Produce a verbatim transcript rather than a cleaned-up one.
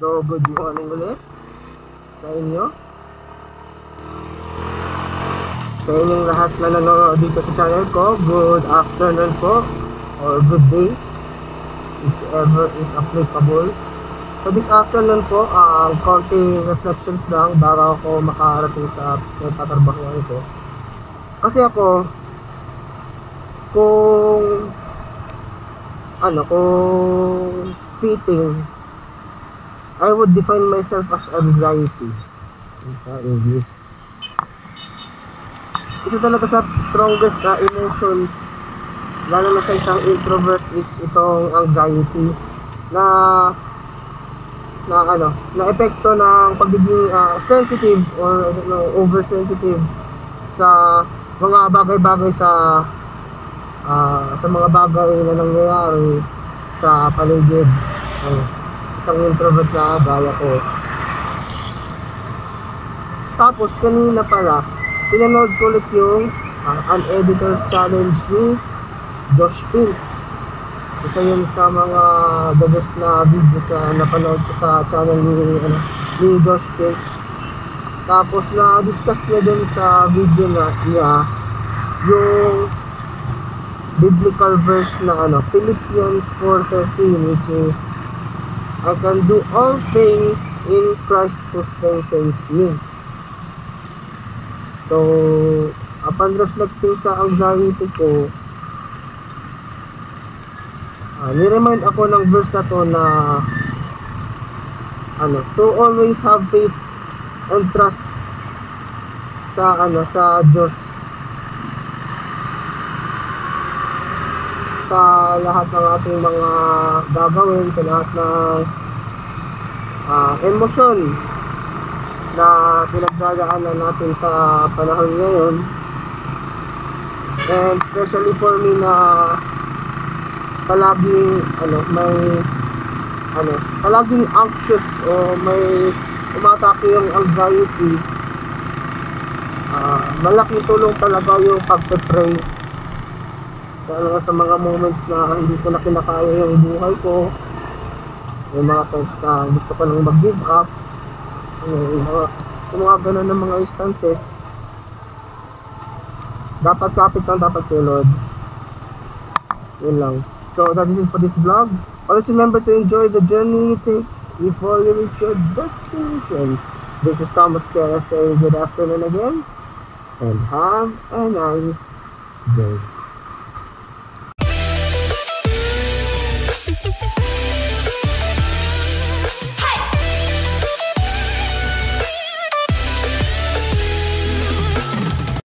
So, good morning ulit sa inyo. Sa inyong lahat na nanonood dito sa channel ko, good afternoon po, or good day, whichever is applicable. So, this afternoon po, ang uh, konting reflections lang para ako makarating sa pagtatrabahuan ko. Kasi ako, kung, ano, kung fitting, I would define myself as anxiety. Sa English. Isa talaga sa strongest na emotions, lalo na sa isang introvert, is itong anxiety na, na ano, na epekto ng pagiging uh, sensitive or uh, oversensitive sa mga bagay-bagay sa Uh, sa mga bagay na nangyayari sa paligid ng isang introvert na gaya ko. Tapos kanina pala pinanood ko ulit yung uh, An Editor's Challenge ni Josh Pink. Isa yun sa mga the best na videos na napanood ko sa channel ni, uh, ni Josh Pink. Tapos na-discuss niya din sa video na niya yung biblical verse na ano, Philippians four thirteen, which is I can do all things in Christ who strengthens me. So, upon reflecting sa anxiety ko, uh, niremind ako ng verse na to na ano, to always have faith and trust sa ano, sa Diyos, sa lahat ng ating mga gagawin, sa lahat ng uh, emosyon na pinagdadaanan natin sa panahon ngayon, and especially for me na palaging ano, may ano, palaging anxious o may umatake yung anxiety, uh, malaking tulong talaga yung pagpe-pray. Ano, sa mga moments na hindi ko na kinakaya yung buhay ko, yung mga times na gusto ko nang mag-give up, yung mga, yung mga ganun ng mga instances, dapat kapit lang, dapat kay Lord. Yun lang. So that is it for this vlog. Always remember to enjoy the journey you take before you reach your destination. This is Tom Mosquera saying good afternoon again, and have a nice day.